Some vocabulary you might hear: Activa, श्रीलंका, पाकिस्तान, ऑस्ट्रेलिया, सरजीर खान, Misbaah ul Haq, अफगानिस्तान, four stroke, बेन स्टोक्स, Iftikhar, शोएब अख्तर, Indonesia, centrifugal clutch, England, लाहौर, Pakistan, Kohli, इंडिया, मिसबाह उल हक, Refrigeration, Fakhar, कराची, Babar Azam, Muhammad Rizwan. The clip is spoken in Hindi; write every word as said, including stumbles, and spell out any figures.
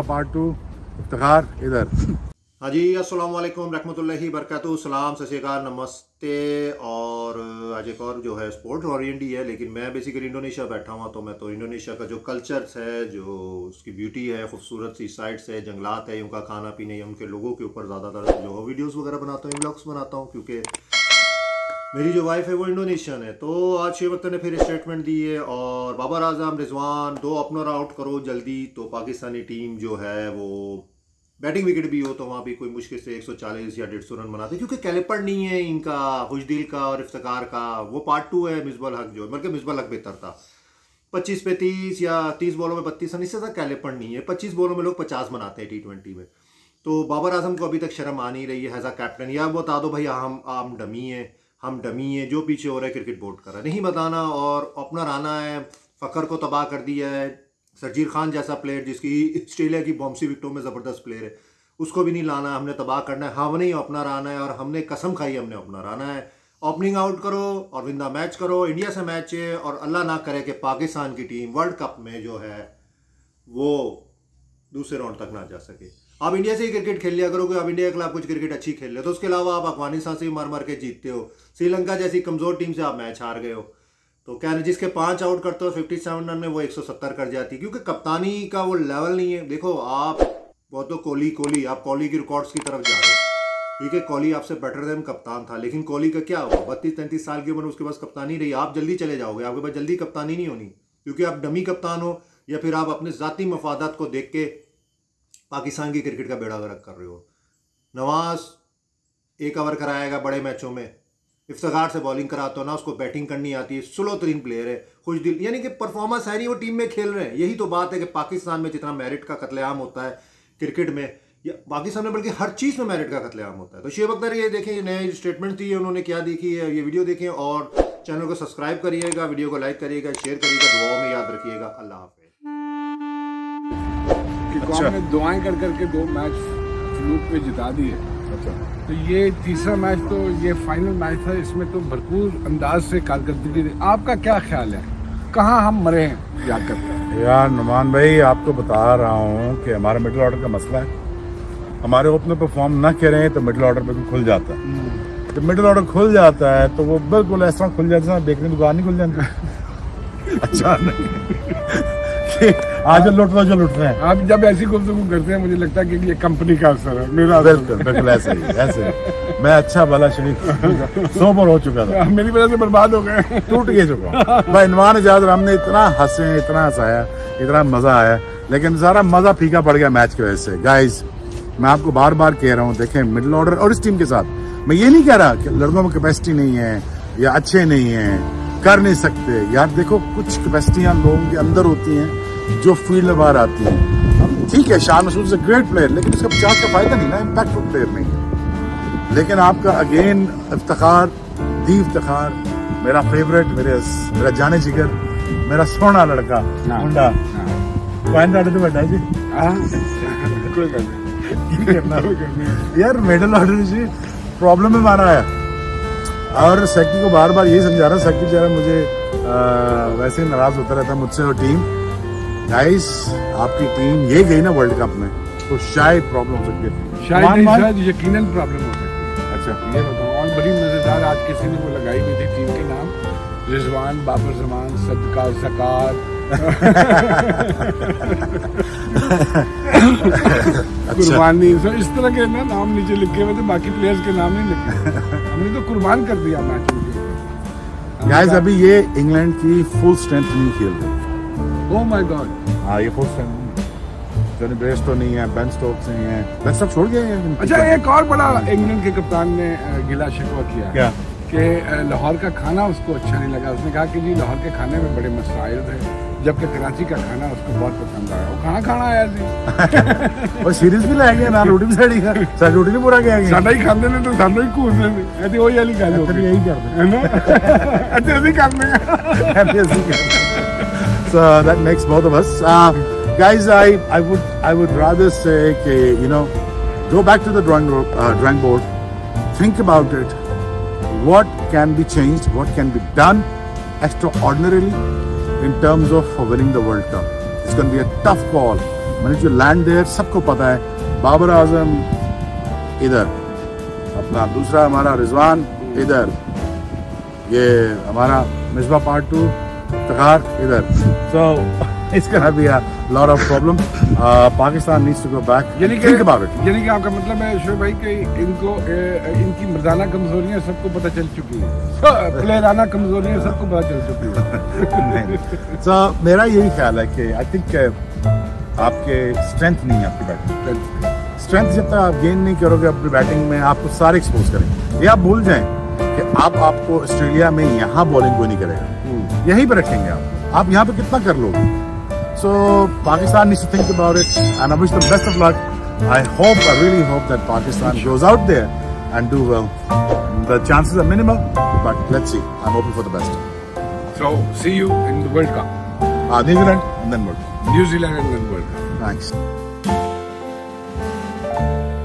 का पार्ट टू इफ्तिखार इधर। हाँ जी, अस्सलाम वालेकुम रहमतुल्लाहि बरकातहू, सलाम सत श्री अकाल, नमस्ते। और आज एक और जो है स्पोर्ट्स ओरिएंट ही है, लेकिन मैं बेसिकली इंडोनेशिया बैठा हुआ, तो मैं तो इंडोनेशिया का जो कल्चर्स है, जो उसकी ब्यूटी है, खूबसूरत सी साइट्स है, जंगलात है, उनका खाना पीना है, उनके लोगों के ऊपर ज़्यादातर जो वीडियोज़ वगैरह बनाता हूँ, ब्लॉग्स बनाता हूँ, क्योंकि मेरी जो वाइफ है वो इंडोनेशियन है। तो आज शेबत ने फिर स्टेटमेंट दी है और बाबर आजम रिजवान दो अपनर आउट करो जल्दी, तो पाकिस्तानी टीम जो है वो बैटिंग विकेट भी हो तो वहाँ भी कोई मुश्किल से एक सौ चालीस या डेढ़ सौ रन बनाते, क्योंकि कैलिपर नहीं है इनका, खुशदिल का और इफ्तिखार का। वो पार्ट टू है मिसबाह उल हक जो, बल्कि मिसबाह उल हक बेहतर था, पच्चीस पे तीस या तीस बॉलों में बत्तीस रन, इससे ज़्यादा कैलिपर नहीं है। पच्चीस बॉलों में लोग पचास बनाते हैं टी ट्वेंटी में। तो बाबर आजम को अभी तक शर्म आ नहीं रही है एज अ कैप्टन, या बता दो भाई हम आम डमी हैं, हम डमी हैं, जो पीछे हो रहा है क्रिकेट बोर्ड कर रहा है, नहीं बताना। और ओपनर आना है, फ़खर को तबाह कर दिया है, सरजीर खान जैसा प्लेयर जिसकी ऑस्ट्रेलिया की बॉम्बसी विकटों में ज़बरदस्त प्लेयर है, उसको भी नहीं लाना, हमने तबाह करना है, हमने ही ओपनर आना है, और हमने कसम खाई हमने ओपनर आना है। ओपनिंग आउट करो और विंदा मैच करो, इंडिया से मैच है, और अल्लाह ना करे कि पाकिस्तान की टीम वर्ल्ड कप में जो है वो दूसरे राउंड तक ना जा सके। आप इंडिया से ही क्रिकेट खेल लिया करोगे, आप इंडिया के खिलाफ कुछ क्रिकेट अच्छी खेल रहे हो, तो उसके अलावा आप अफगानिस्तान से भी मार मार के जीतते हो, श्रीलंका जैसी कमज़ोर टीम से आप मैच हार गए हो। तो क्या है, जिसके पाँच आउट करते हो सत्तावन रन में, वो एक सौ सत्तर कर जाती है, क्योंकि कप्तानी का वो लेवल नहीं है। देखो आप बहुत तो कोहली कोहली आप कोहली की रिकॉर्ड्स की तरफ जा रहे हो, ठीक है, कोहली आपसे बेटर देन कप्तान था, लेकिन कोहली का क्या हुआ, बत्तीस तैंतीस साल की उम्र उसके पास कप्तानी रही। आप जल्दी चले जाओगे, आपके पास जल्दी कप्तानी नहीं होनी, क्योंकि आप डमी कप्तान हो, या फिर आप अपने ज़ाती मफादात को देख के पाकिस्तान की क्रिकेट का बेड़ा गर्क कर रहे हो। नवाज एक ओवर कराएगा बड़े मैचों में, इफ्तिखार से बॉलिंग कराता हो ना, उसको बैटिंग करनी आती है, स्लो तरीन प्लेयर है खुशदिल, यानी कि परफॉर्मेंस है नहीं, वो टीम में खेल रहे हैं। यही तो बात है कि पाकिस्तान में जितना मेरिट का कत्लेआम होता है क्रिकेट में, या पाकिस्तान में बल्कि हर चीज़ में मेरिट का कत्लेआम होता है। तो शेब अख्तर ये देखें, नए स्टेटमेंट दिए उन्होंने, क्या देखी है ये वीडियो देखें, और चैनल को सब्सक्राइब करिएगा, वीडियो को लाइक करिएगा, शेयर करिएगा, दुआओं में याद रखिएगा। अल्लाह हाफिज़। दुआएं कर करके दो मैच फ्लूक में जिता दिए, तो ये तीसरा मैच, तो ये फाइनल मैच था, इसमें तो भरपूर अंदाज से कारकर्दगी थी। आपका क्या ख्याल है, कहाँ हम मरे हैं क्या करते हैं? यार नुमान भाई, आपको बता रहा हूँ कि हमारा मिडिल ऑर्डर का मसला है, हमारे ओपनर परफॉर्म ना करें तो मिडिल ऑर्डर बिल्कुल खुल जाता है, तो मिडिल ऑर्डर खुल जाता है तो वो बिल्कुल ऐसा खुल जाता है, बेकरी दुकान नहीं खुल जाती अच्छा नहीं आज लुट रहा लुट रहे हैं आप, जब ऐसी गुफ्तगू करते हैं मुझे लगता है कि ये कंपनी का अवसर है मेरा, बिल्कुल ऐसे ही ऐसे मैं अच्छा भला शरीफ सोबर हो चुका था, मेरी वजह से बर्बाद हो गए, टूट गए चुका भाई इनवान इजाज़त। हमने इतना हंसे, इतना हंसाया, इतना मज़ा आया, लेकिन सारा मज़ा फीका पड़ गया मैच की वजह से। गाइज मैं आपको बार बार कह रहा हूँ, देखें मिडिल ऑर्डर और इस टीम के साथ, मैं ये नहीं कह रहा कि लड़कों में कैपेसिटी नहीं है या अच्छे नहीं हैं, कर नहीं सकते। यार देखो कुछ कैपेसिटियाँ लोगों के अंदर होती हैं जो फील्ड में बाहर आती है। ठीक है, शान महसूस ग्रेट प्लेयर, लेकिन उसका पचास का फायदा नहीं ना, इम्पैक्टफुल प्लेयर नहीं है। लेकिन आपका अगेन इफ्तिखार दी इफ्तिखार मेरा फेवरेट, मेरे मेरा जाने जिगर, मेरा सोना लड़का मुंडा बैठा जी यार मेडल ऑर्डर जी प्रॉब्लम में मारा है, और सेक्टी को बार बार यही समझा रहा, सेक्टी बेचारा मुझे आ, वैसे ही नाराज होता रहता मुझसे। और टीम गाइस, आपकी टीम ये गई ना वर्ल्ड कप में, तो शायद प्रॉब्लम हो सकती है, शायद शायद यकीनन प्रॉब्लम हो सकती है। अच्छा ये बताओ, और बड़ी मज़ेदार आज किसी ने वो लगाई हुई थी टीम के नाम, रिजवान बाबर जमान सदका सकार कुर्बानी, सो इस तरह के ना नाम नीचे लिखे हुए थे, बाकी प्लेयर्स के नाम नहीं लिखे, हमने तो कुर्बान कर दिया मैच में। गाइस अभी ये इंग्लैंड की फुल स्ट्रेंथ नहीं खेल रही, ओह माय गॉड, हाँ ये फोर्थ टाइम ब्रेस्टो नहीं है, बेन स्टोक्स नहीं है, बेन स्टोक्स छोड़ गए हैं। अच्छा एक और बड़ा इंग्लैंड के कप्तान ने गिला शिकवा किया क्या कि लाहौर का खाना उसको अच्छा नहीं लगा, उसने कहा कि जी लाहौर के खाने में बड़े मसाइल थे, जबकि कराची का खाना उसको बहुत पसंद आया, वो कहाँ खाना आया जी और सीरीज भी लाया गया ना, रोटी भी साड़ी साड़ी रोटी नहीं पूरा गया, साढ़ा ही खाते ने तो साढ़ा ही कूदने में वही वाली गल यही करते हैं करते Uh, that makes both of us, uh, guys. I I would I would rather say, okay, you know, go back to the drawing road, uh, drawing board, think about it. What can be changed? What can be done extraordinarily in terms of winning the World Cup? It's going to be a tough call मैंने जो लैंड देयर सबको पता है, बाबर आजम इधर, अपना दूसरा हमारा रिजवान इधर, ये हमारा मिसबा पार्ट टू फखार इधर, so it's gonna be a lot of problem. पाकिस्तान needs to go back, यानी कि थिंक अबाउट इट। यानी कि आपका मतलब है शोएब भाई कि इनको इनकी मर्दाना कमजोरियां सबको पता चल चुकी है, प्लेयराना कमजोरियां सबको पता चल चुकी है। सो मेरा यही ख्याल है कि आई थिंक आपके स्ट्रेंथ नहीं है, आपकी बैटिंग स्ट्रेंथ जब तक आप गेन नहीं करोगे अपनी बैटिंग में, आपको सारे एक्सपोज करेंगे। ये आप भूल जाएं कि आप आपको ऑस्ट्रेलिया में यहाँ बॉलिंग कोई नहीं करेगा, यहीं पर रखेंगे आप आप यहाँ पे कितना कर लोगे। So पाकिस्तान needs to think about it and I wish the best of luck. I really hope that Pakistan goes out there and do well. The chances are minimal, but let's see. I'm hoping for the best. So, see you in the World Cup. New Zealand and then World Cup. New Zealand and then World Cup. Thanks.